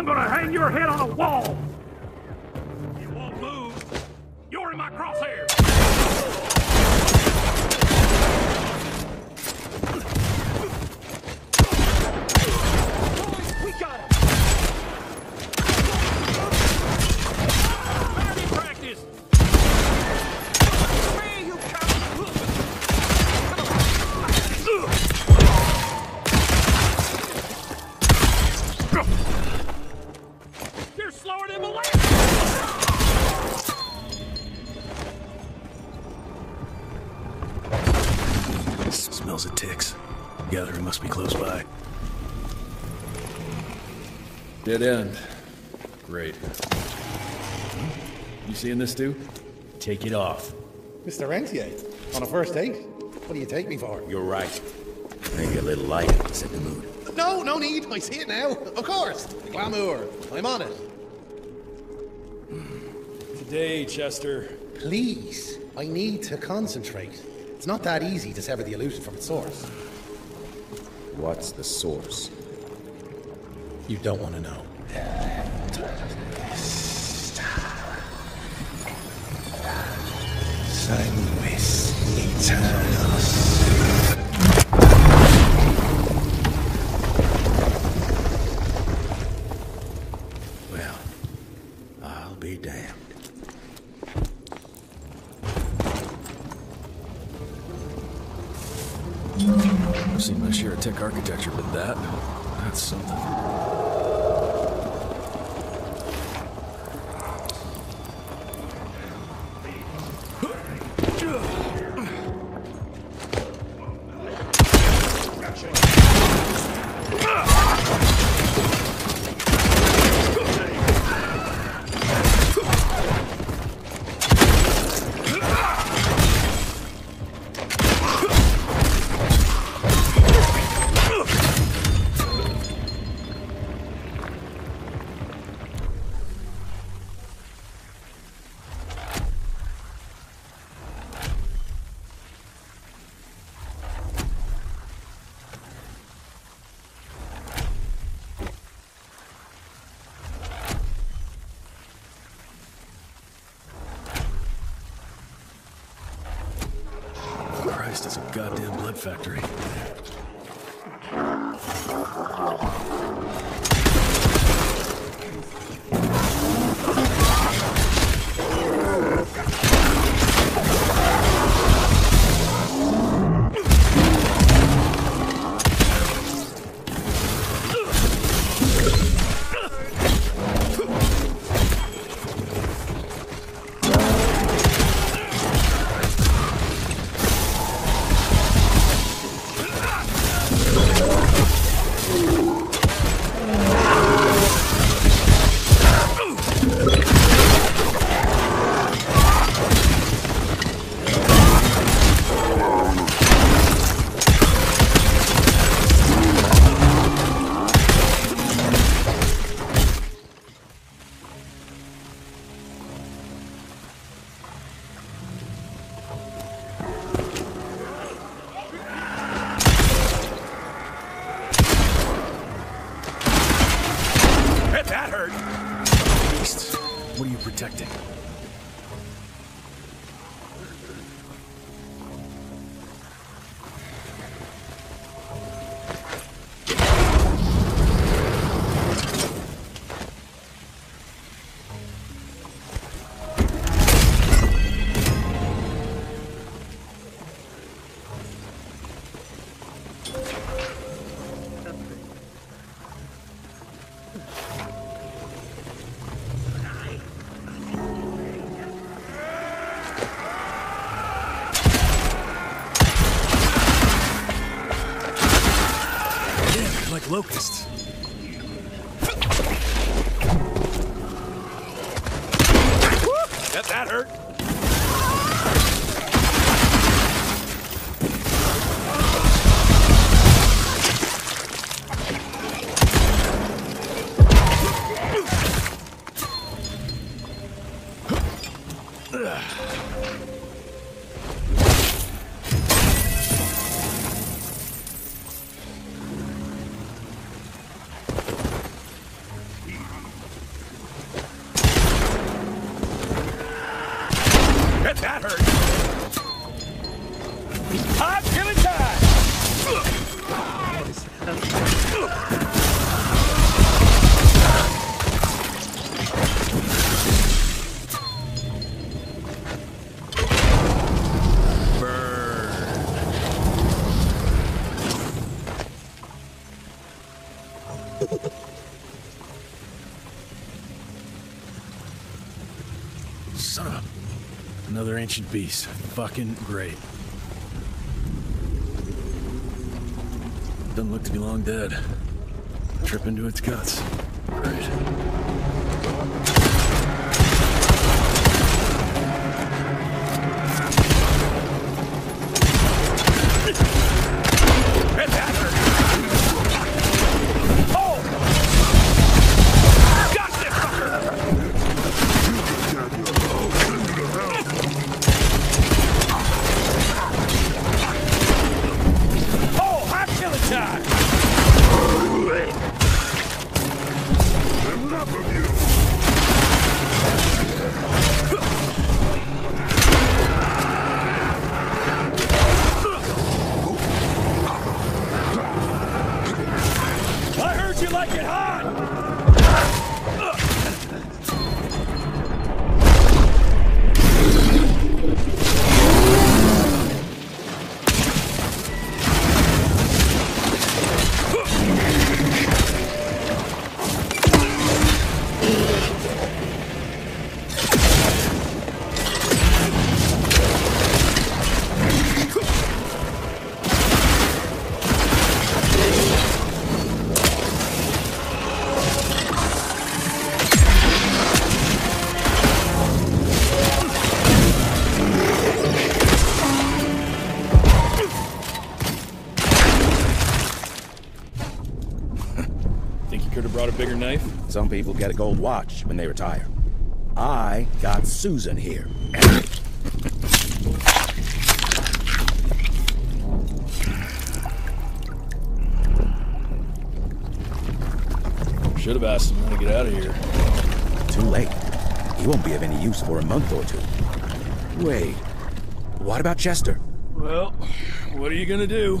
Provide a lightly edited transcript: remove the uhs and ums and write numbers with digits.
I'm gonna hang your head on a wall! You won't move! You're in my crosshairs! Boys, we got him! Party practice! Hey, you coward! You're slower than the last! Smells of ticks. Gathering must be close by. Dead end. Great. You seeing this, too? Take it off. Mr. Rentier, on a first date? What do you take me for? You're right. Maybe a little light to set the mood. No, no need. I see it now. Of course. The glamour. I'm on it. Today, Chester. Please. I need to concentrate. It's not that easy to sever the illusion from its source. What's the source? You don't want to know. Sanguis Eternus. Well, I'll be damned. I've seen my share of tech architecture, but that's something. It's a goddamn blood factory. Locusts. That hurt. Son of a... Another ancient beast. Fucking great. Doesn't look to be long dead. Trip into its guts. Great. Bigger knife? Some people get a gold watch when they retire. I got Susan here. Should have asked him how to get out of here. Too late. He won't be of any use for a month or two. Wait, what about Chester? Well, what are you gonna do?